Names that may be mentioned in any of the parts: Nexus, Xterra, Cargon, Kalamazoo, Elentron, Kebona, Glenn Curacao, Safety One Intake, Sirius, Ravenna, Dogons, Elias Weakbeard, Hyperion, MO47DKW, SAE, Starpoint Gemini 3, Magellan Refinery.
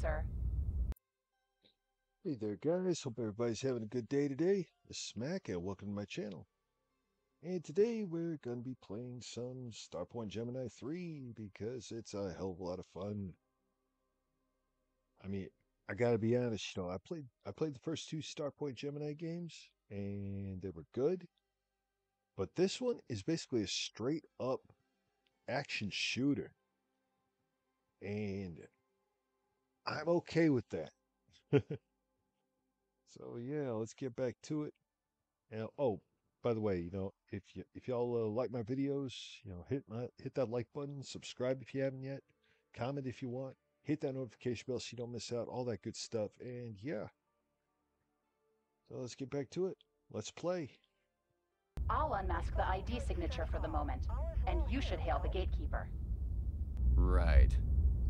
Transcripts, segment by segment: sir. Hey there, guys. Hope everybody's having a good day today. This is Smack, and welcome to my channel. And today we're going to be playing some Starpoint Gemini 3 because it's a hell of a lot of fun. I mean, I gotta be honest, you know, I played the first two Starpoint Gemini games, and they were good. But this one is basically a straight-up action shooter. And I'm okay with that. So, yeah, let's get back to it. And, oh, by the way, you know, if y'all like my videos, you know, hit that like button, subscribe if you haven't yet, comment if you want, hit that notification bell so you don't miss out, all that good stuff. And, yeah. So, let's get back to it. Let's play. I'll unmask the ID signature for the moment, and you should hail the gatekeeper. Right.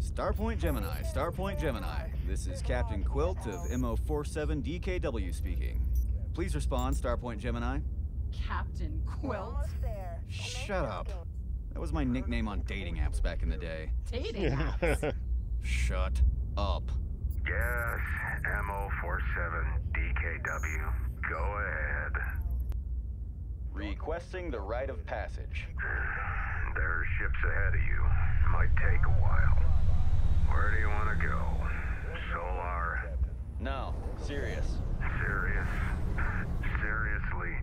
Starpoint Gemini, Starpoint Gemini. This is Captain Quilt of MO47DKW speaking. Please respond, Starpoint Gemini. Captain Quilt? Shut up. That was my nickname on dating apps back in the day. Dating apps? Shut up. Yes, MO47DKW. Go ahead. Requesting the rite of passage. There are ships ahead of you. Might take a while. Where do you want to go? Solar? No, Sirius. Sirius? Seriously?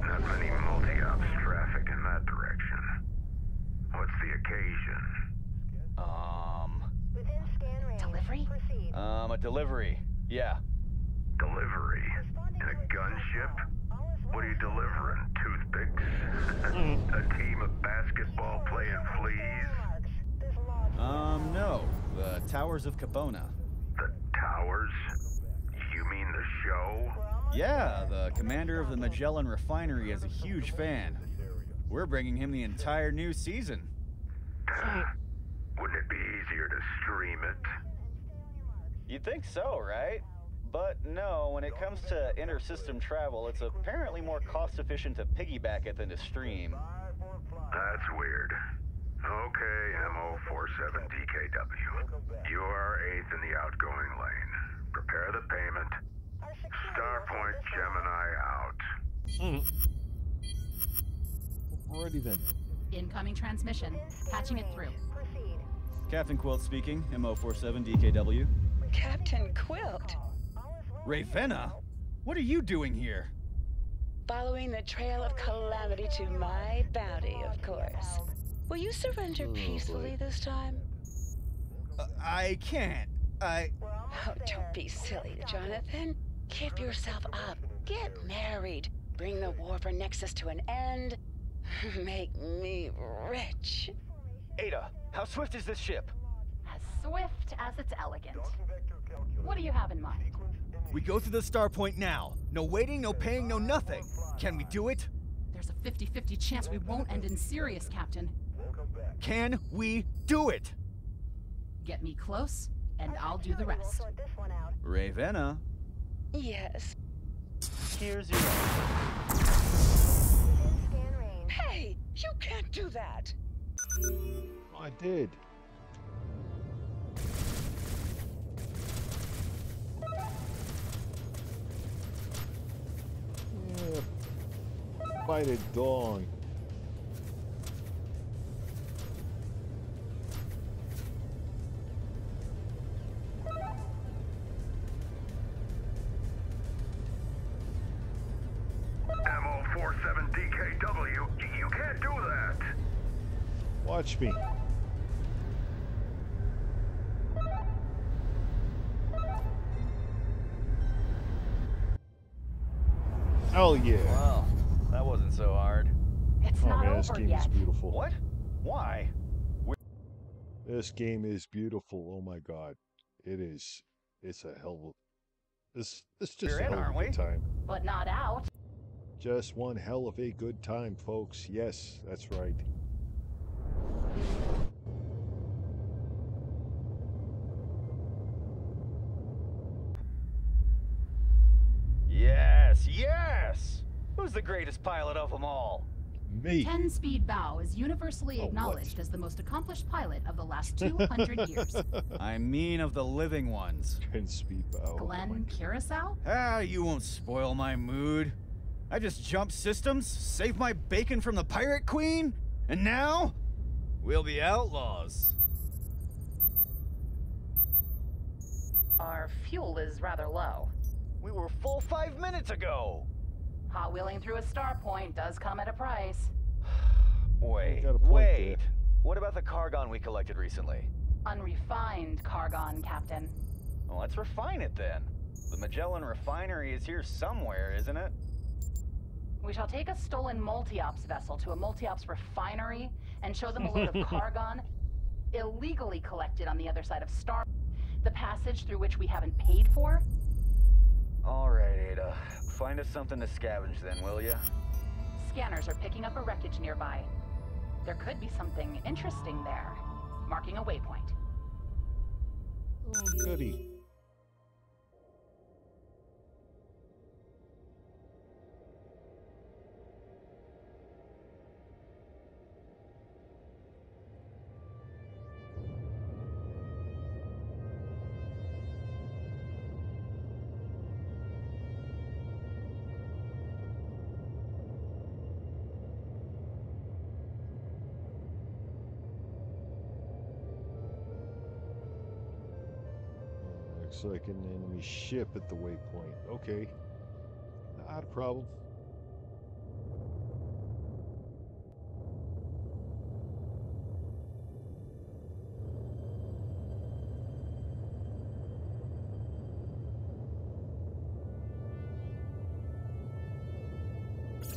Not many multi-ops traffic in that direction. What's the occasion? Within scan range. Delivery? Proceed. A delivery. Yeah. Delivery? In a gunship? What are you delivering? Toothpicks? A team of basketball-playing fleas? No. The Towers of Kebona. The Towers? You mean the show? Yeah, the commander of the Magellan Refinery is a huge fan. We're bringing him the entire new season. Wouldn't it be easier to stream it? You'd think so, right? But no, when it comes to inter-system travel, it's apparently more cost-efficient to piggyback it than to stream. That's weird. Okay, MO47DKW. You are 8th in the outgoing lane. Prepare the payment. Starpoint Gemini out. Alrighty then. Incoming transmission. Patching it through. Captain Quilt speaking, MO47DKW. Captain Quilt? Ravenna, what are you doing here? Following the trail of calamity to my bounty, of course. Will you surrender peacefully this time? I can't. Oh, don't be silly, Jonathan. Keep yourself up. Get married. Bring the war for Nexus to an end. Make me rich. Ada, how swift is this ship? As swift as it's elegant. What do you have in mind? We go to the Starpoint now. No waiting, no paying, no nothing. Can we do it? There's a 50-50 chance we won't end in Sirius, Captain. Can we do it? Get me close, and I'll do the rest. Ravenna? Yes. Here's your... Hey, you can't do that. I did. By the dawn. MO47DKW, you can't do that. Watch me. Hell yeah. Wow. That wasn't so hard. It's not man, this over game yet. Is beautiful. What? Why? This game is beautiful. Oh my god, it is. It's a hell of a. It's just We're a in, hell of a good time. But not out. Just one hell of a good time, folks. Yes, that's right. Yes, yes. Who's the greatest pilot of them all? me. 10-speed bow is universally acknowledged as the most accomplished pilot of the last 200 years. I mean of the living ones. 10-speed bow. Glenn Curacao? Ah, you won't spoil my mood. I just jumped systems, saved my bacon from the Pirate Queen, and now we'll be outlaws. Our fuel is rather low. We were full 5 minutes ago. Hot wheeling through a starpoint does come at a price. Wait. What about the Cargon we collected recently? Unrefined Cargon, Captain. Well, let's refine it then. The Magellan Refinery is here somewhere, isn't it? We shall take a stolen multi-ops vessel to a multi-ops refinery and show them a load of Cargon illegally collected on the other side of Star, the passage through which we haven't paid for. All right, Ada. Find us something to scavenge then, will you? Scanners are picking up a wreckage nearby. There could be something interesting there. Marking a waypoint. Oh, goody. Looks like an enemy ship at the waypoint. Okay. Not a problem.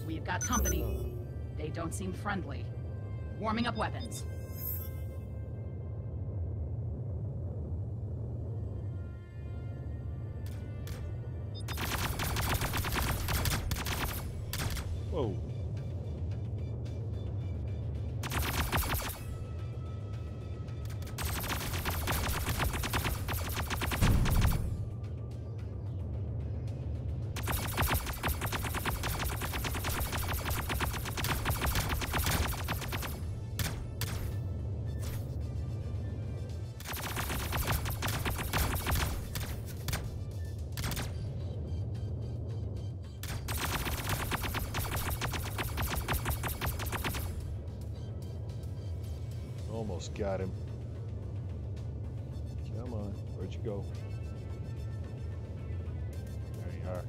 We've got company. They don't seem friendly. Warming up weapons. Whoa. Got him. Come on, where'd you go? There you are.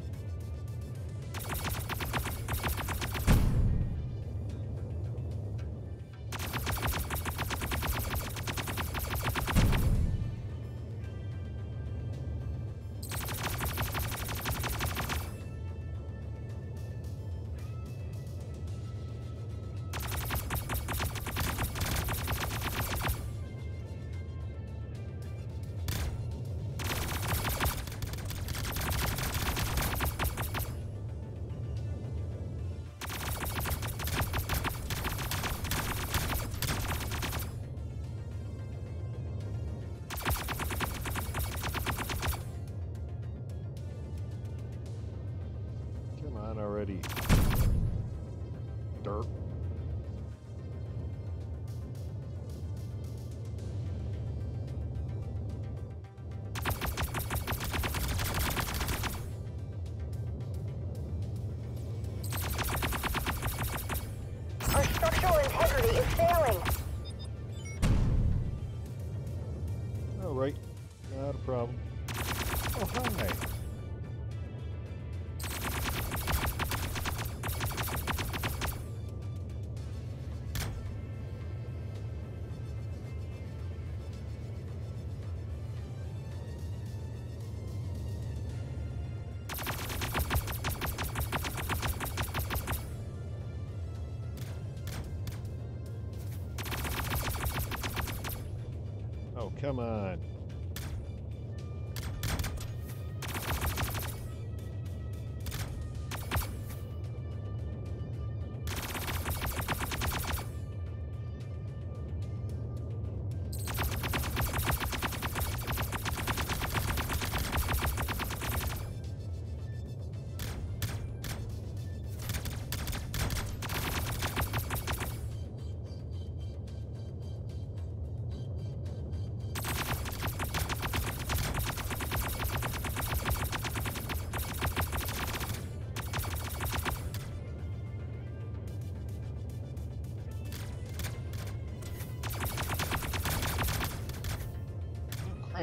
Come on.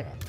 planet.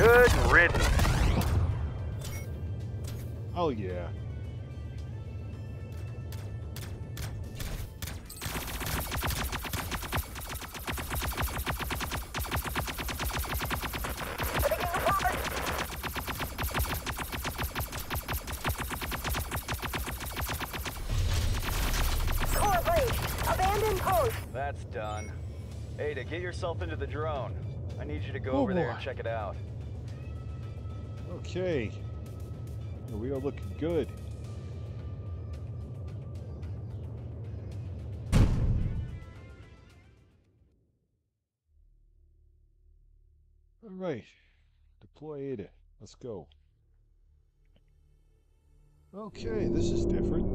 Good riddance. Oh, yeah. Core breach. Abandoned post. That's done. Ada, get yourself into the drone. I need you to go over there and check it out. Okay, we are looking good. All right, deploy Ada. Let's go. Okay, this is different.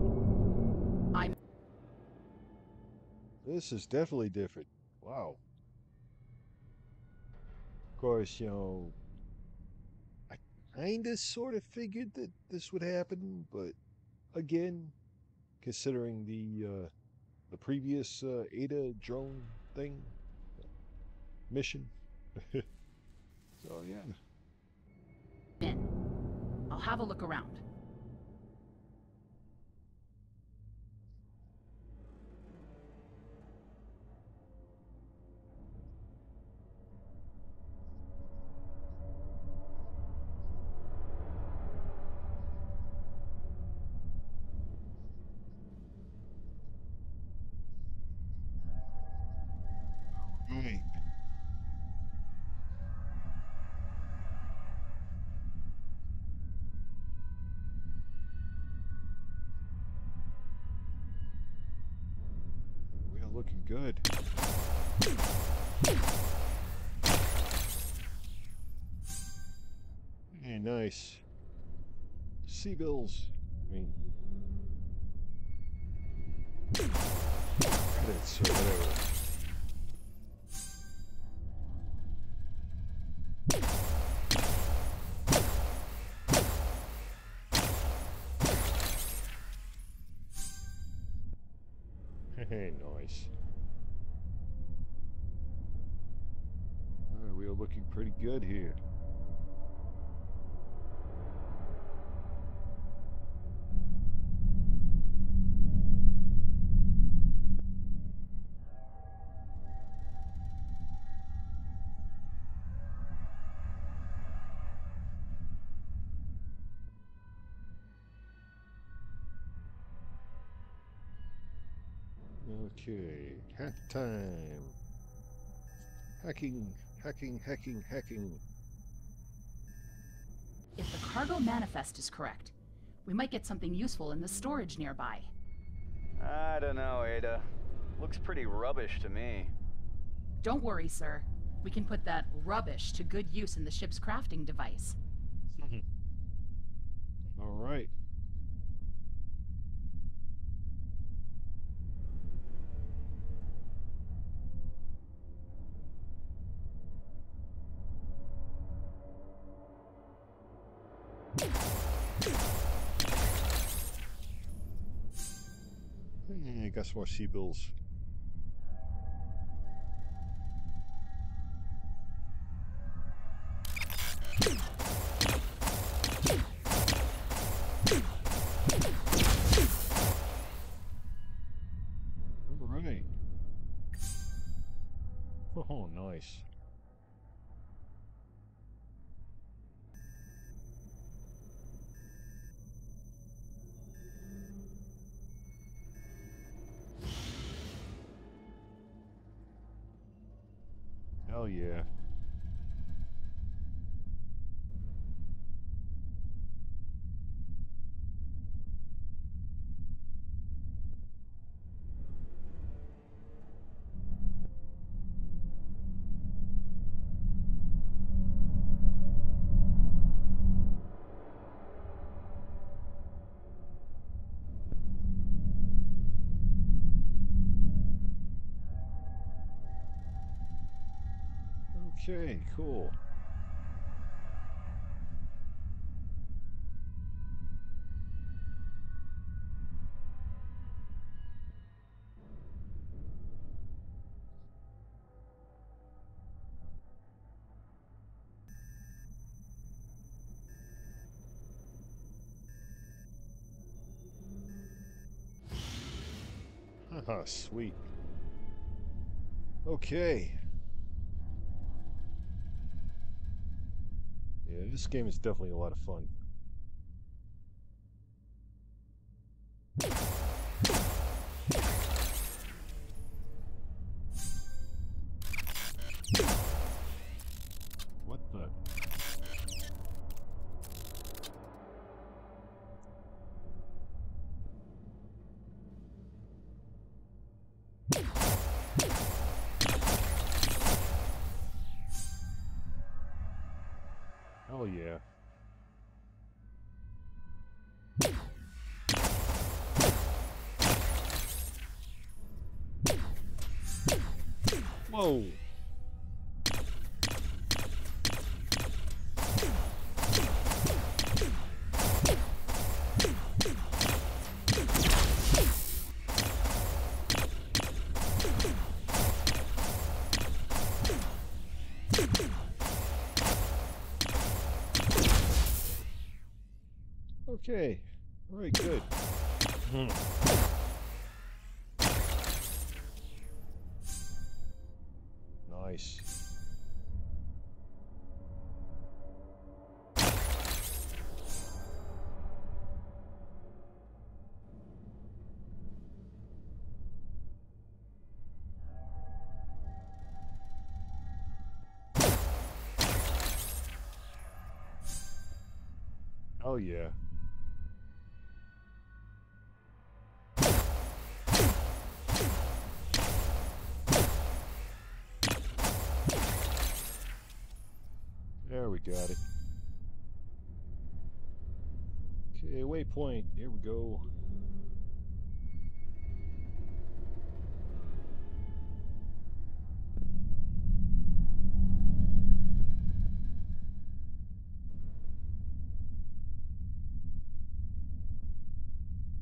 This is definitely different. Wow. Of course, you know, kinda sort of figured that this would happen, but again, considering the previous Ada drone thing mission, so yeah. Ben, I'll have a look around. Looking good. Hey, nice. Sea bills. I mean, credits or whatever. Pretty good here. Okay, hack time. Hacking. Hacking. cargo manifest is correct. We might get something useful in the storage nearby. I don't know, Ada. Looks pretty rubbish to me. Don't worry, sir. We can put that rubbish to good use in the ship's crafting device. All right. I guess we'll see bills. Oh, nice. Hell yeah. Okay, cool. Haha, sweet. Okay. Yeah, this game is definitely a lot of fun. What the? Oh yeah. Whoa. Okay, very good. Nice. Oh yeah. There we got it. Okay, waypoint. Here we go.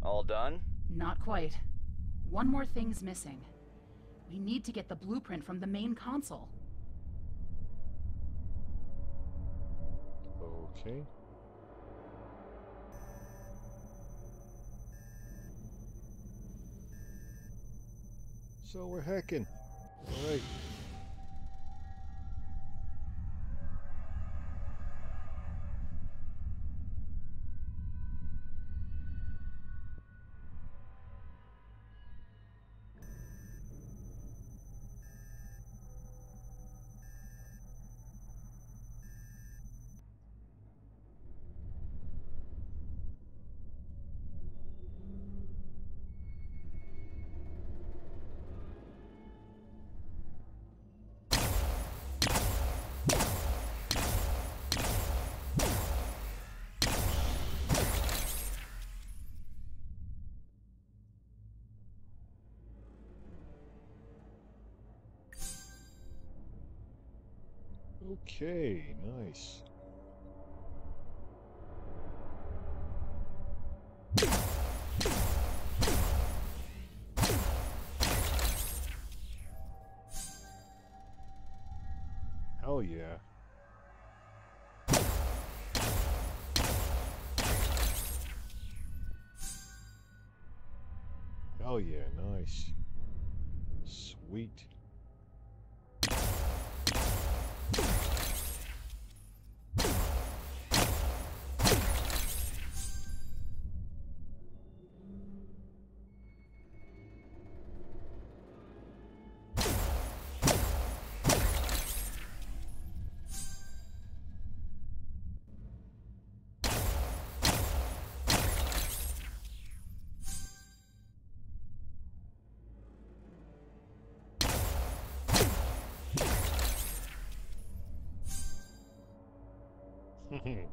All done? Not quite. One more thing's missing. We need to get the blueprint from the main console. Okay. So we're hacking. All right. Okay, nice. Hell yeah. Hell yeah, nice. Sweet. Right.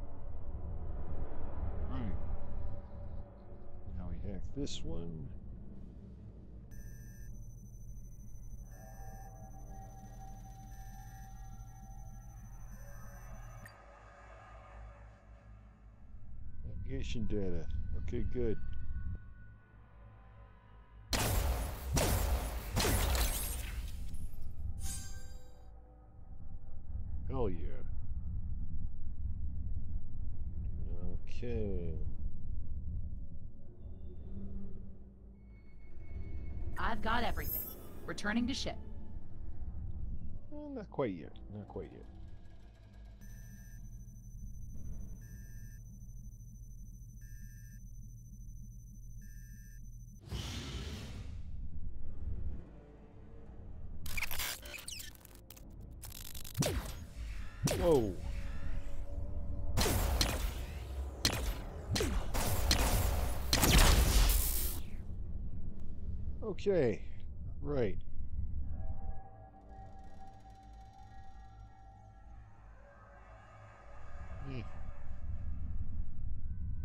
Now we hack this one. Navigation data. Okay, good. Hell yeah. Okay. I've got everything. Returning to ship. Well, not quite yet. Not quite yet. Whoa. Okay, right.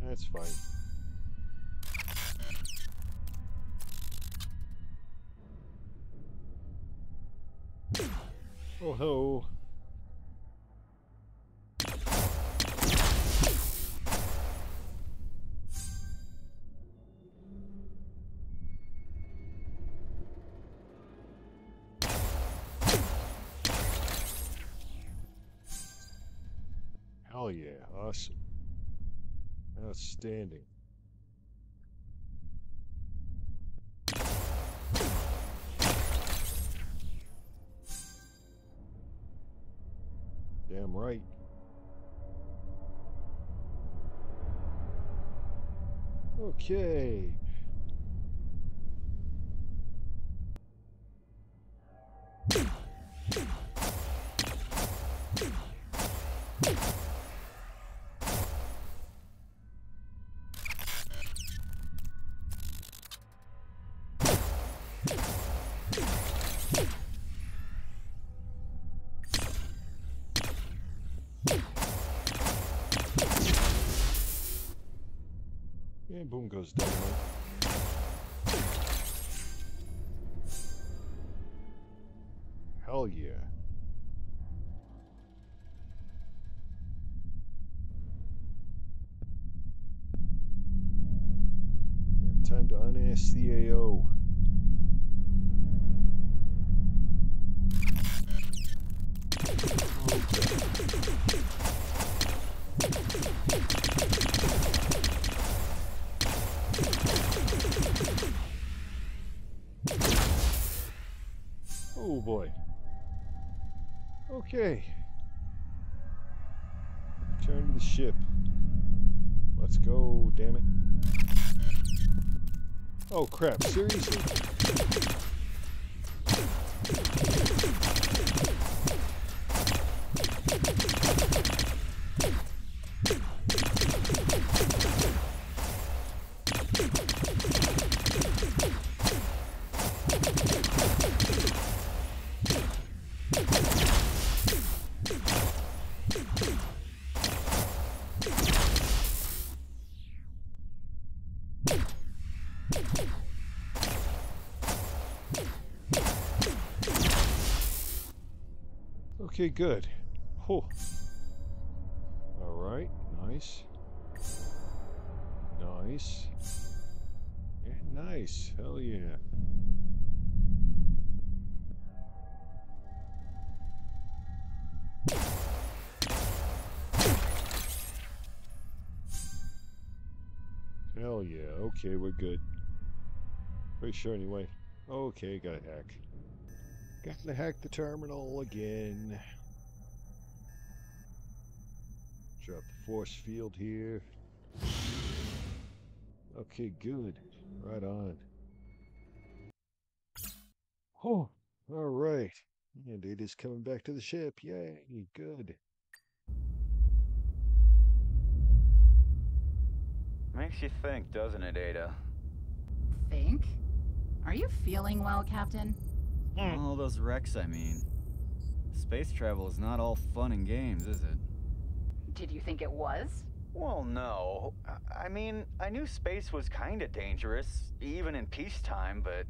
That's fine. Oh ho. Oh yeah, awesome. Outstanding. Damn right. Okay. And boom goes down. Hell yeah. Yeah, time to unass the AO. Oh boy. Okay. Return to the ship. Let's go, damn it. Oh crap, seriously? Okay, good. Whew. Alright, nice. Nice. And nice. Hell yeah. Hell yeah. Okay, we're good. Pretty sure anyway. Okay, gotta hack. Gotta hack the terminal again. Drop the force field here. Okay, good. Right on. Oh, alright. And it is coming back to the ship. Yay, good. Makes you think, doesn't it, Ada? Think? Are you feeling well, Captain? All those wrecks, I mean. Space travel is not all fun and games, is it? Did you think it was? Well, no. I mean, I knew space was kinda dangerous, even in peacetime, but...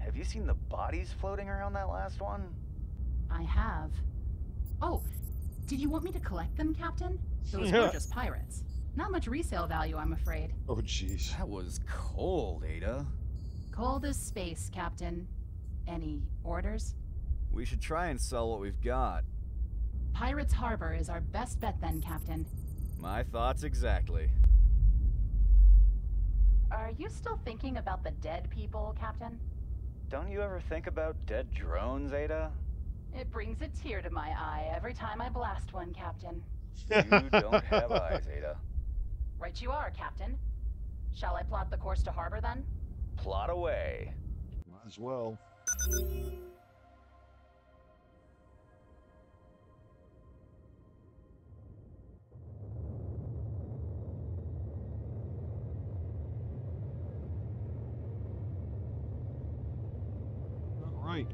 have you seen the bodies floating around that last one? I have. Oh, did you want me to collect them, Captain? Those were just pirates. Not much resale value, I'm afraid. Oh, jeez. That was cold, Ada. Cold as space, Captain. Any orders? We should try and sell what we've got. Pirates Harbor is our best bet then, Captain. My thoughts exactly. Are you still thinking about the dead people, Captain? Don't you ever think about dead drones, Ada? It brings a tear to my eye every time I blast one, Captain. You don't have eyes, Ada. Right you are, Captain. Shall I plot the course to harbor then? Plot away. Might as well. Right.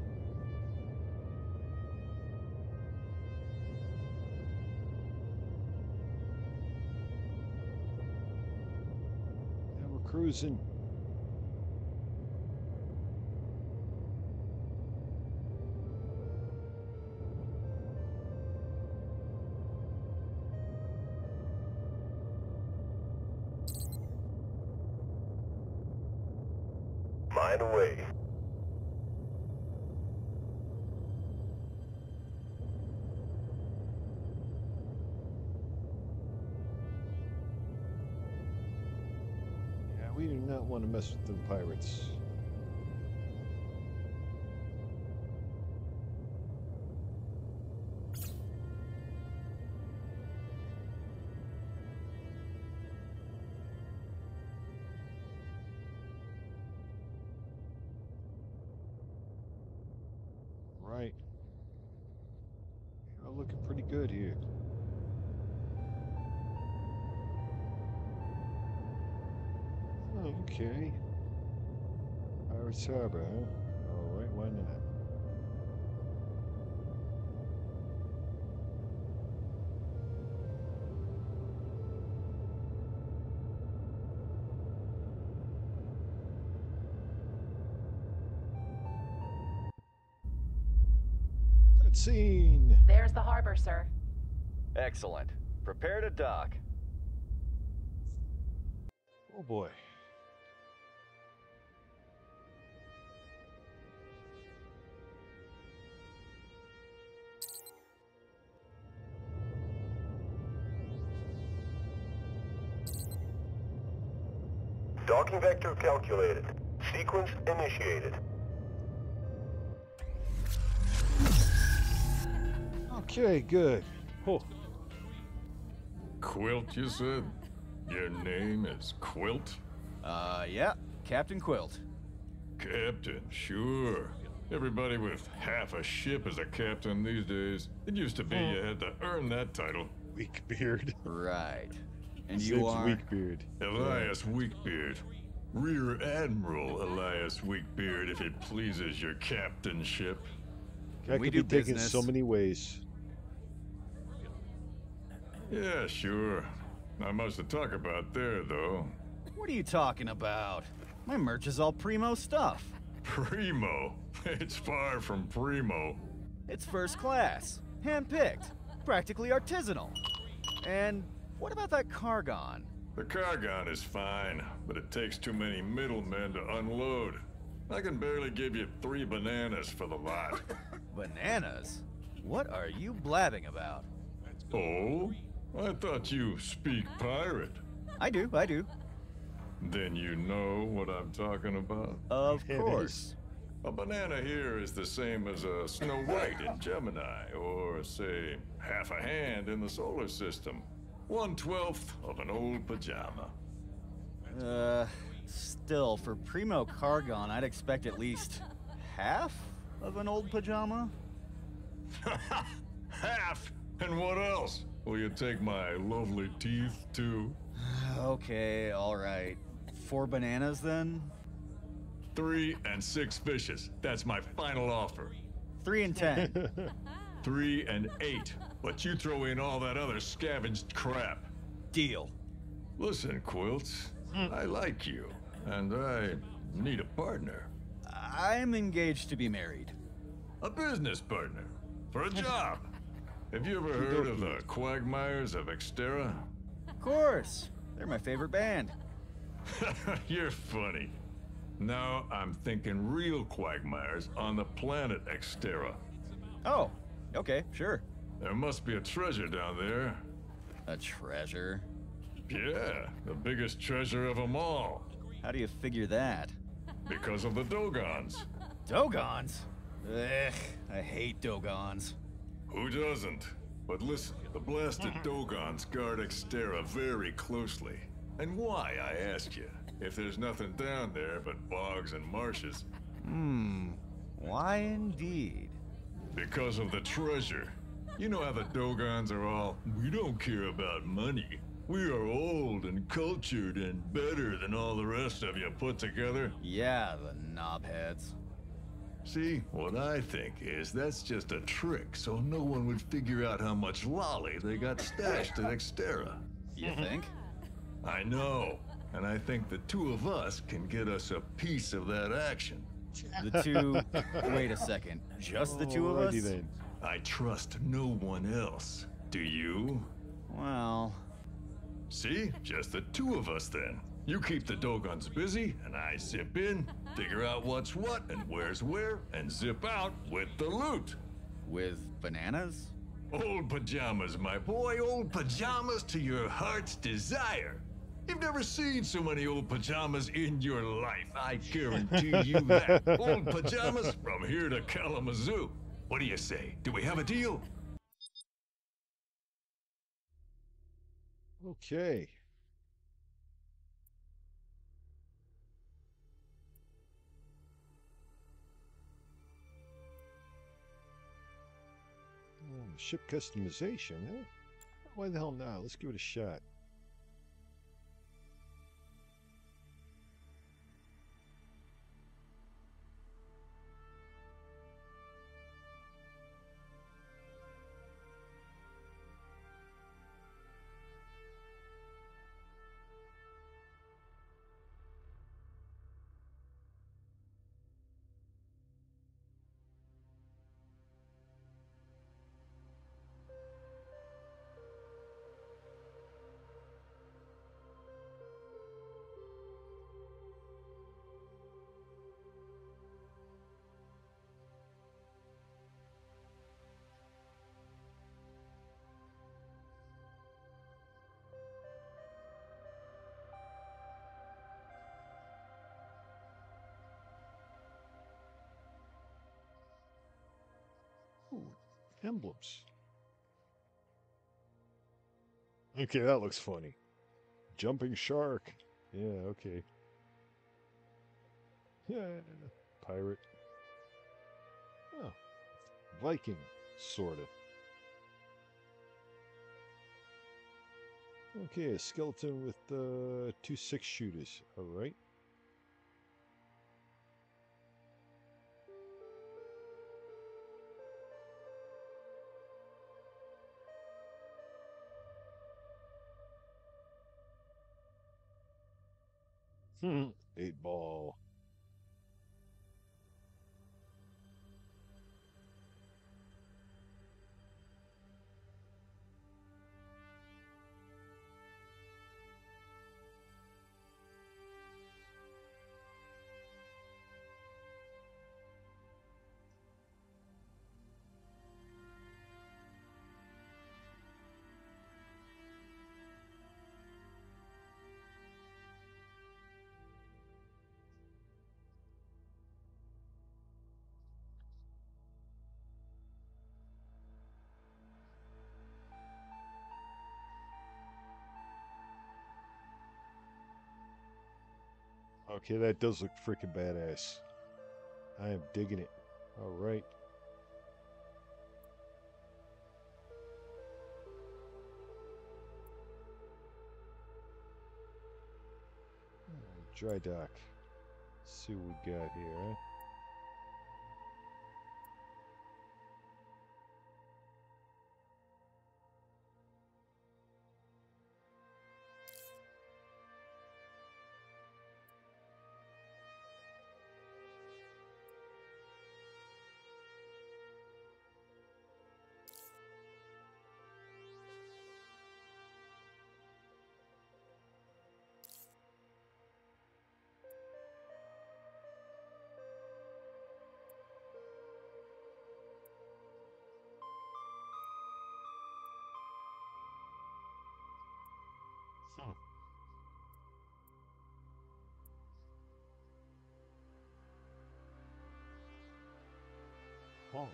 Yeah, we're cruising. Mind away. We do not want to mess with them pirates. Right. You're looking pretty good here. Okay. Pirates Harbor, huh? Alright, why not? That's seen! There's the harbor, sir. Excellent. Prepare to dock. Oh boy. Docking vector calculated. Sequence initiated. Okay, good. Oh. Quilt, you said? Your name is Quilt? Yeah. Captain Quilt. Captain, sure. Everybody with half a ship is a captain these days. It used to be you had to earn that title. Weakbeard. Right. And you are? Weakbeard. Elias Weakbeard. Rear Admiral Elias Weakbeard, if it pleases your captainship. That could be taken so many ways. Yeah, sure. Not much to talk about there, though. What are you talking about? My merch is all primo stuff. Primo? It's far from primo. It's first class. Handpicked. practically artisanal. And what about that Cargon? The Cargon is fine, but it takes too many middlemen to unload. I can barely give you 3 bananas for the lot. Bananas? What are you blabbing about? Oh, I thought you speak pirate. I do. Then you know what I'm talking about? Of course. A banana here is the same as a Snow White in Gemini, or say, half a hand in the solar system. 1/12 of an old pajama. Still, for Primo Cargon, I'd expect at least half of an old pajama? Half? And what else? Will you take my lovely teeth, too? Okay, all right. 4 bananas, then? 3 and 6 fishes. That's my final offer. 3 and 10. 3 and 8. But you throw in all that other scavenged crap. Deal. Listen, Quilts, I like you, and I need a partner. I'm engaged to be married. A business partner. For a job. Have you ever heard of the Quagmires of Xterra? Of course. They're my favorite band. You're funny. Now I'm thinking real quagmires on the planet Xterra. Oh, okay, sure. There must be a treasure down there. A treasure? Yeah, the biggest treasure of them all. How do you figure that? Because of the Dogons. Dogons? Ugh, I hate Dogons. Who doesn't? But listen, the blasted Dogons guard Xterra very closely. And why, I ask you? If there's nothing down there but bogs and marshes. Why indeed? Because of the treasure. You know how the Dogons are all, we don't care about money. We are old and cultured and better than all the rest of you put together. Yeah, the knobheads. See, what I think is that's just a trick so no one would figure out how much lolly they got stashed at Xterra. You think? I know. And I think the two of us can get us a piece of that action. The two... Wait a second. Just the two of us? Then. I trust no one else. Do you? Well... See? Just the two of us then. You keep the Dogons busy, and I zip in, figure out what's what and where's where, and zip out with the loot. With bananas? Old pajamas, my boy. Old pajamas to your heart's desire. You've never seen so many old pajamas in your life. I guarantee you that. Old pajamas from here to Kalamazoo. What do you say? Do we have a deal? Okay. Oh, ship customization, huh? Why the hell not? Let's give it a shot. Emblems. Okay, that looks funny. Jumping shark. Yeah, okay. Yeah, pirate. Oh, Viking, sorta. Okay, a skeleton with 2 6 shooters. All right. Eight ball. Okay, that does look freaking badass. I am digging it. Alright. Dry dock. Let's see what we got here, huh? Oh. Oh,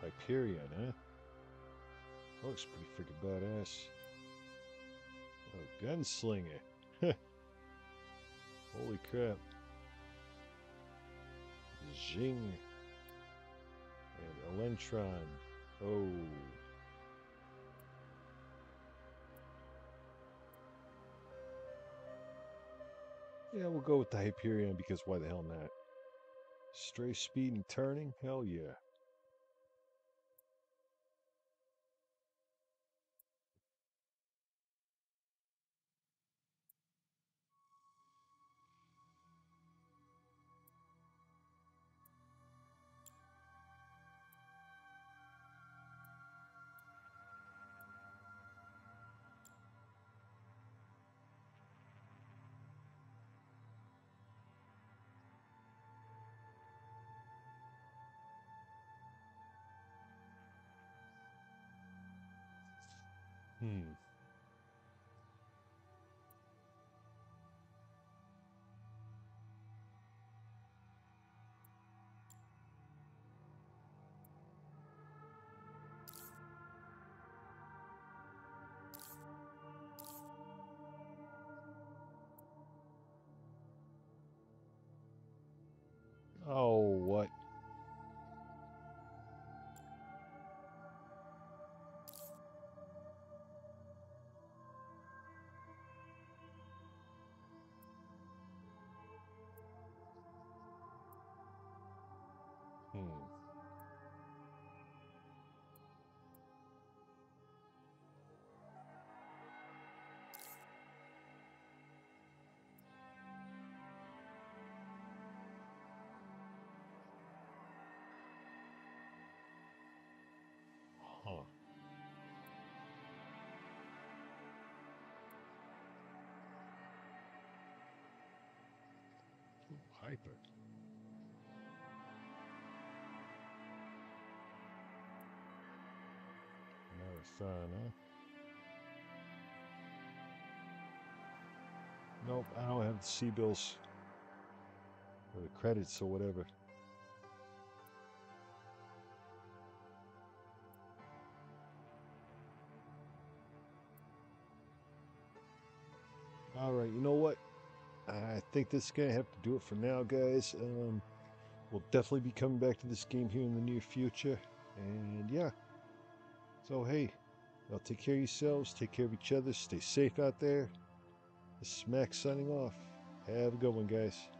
Hyperion, huh? That looks pretty freaking badass. Oh, gunslinger. Holy crap. Zing. And Elentron. Oh. Yeah, we'll go with the Hyperion because why the hell not? Strafe speed and turning? Hell yeah. Hmm. Oh, what? Huh. Ooh, hyper. Marathon, huh? Nope, I don't have the C-bills or the credits or whatever. Alright, you know what? I think this is going to have to do it for now, guys. We'll definitely be coming back to this game here in the near future. And yeah. So hey, y'all take care of yourselves, take care of each other, stay safe out there. This is Max signing off. Have a good one, guys.